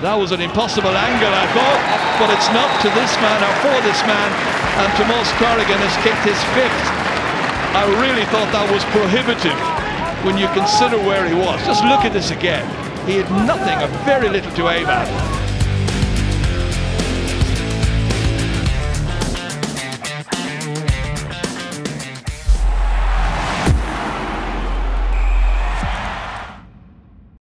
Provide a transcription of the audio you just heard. That was an impossible angle, I thought, but it's not to this man, or for this man, and Tomás Corrigan has kicked his fifth. I really thought that was prohibitive when you consider where he was. Just look at this again. He had nothing, or very little to aim at.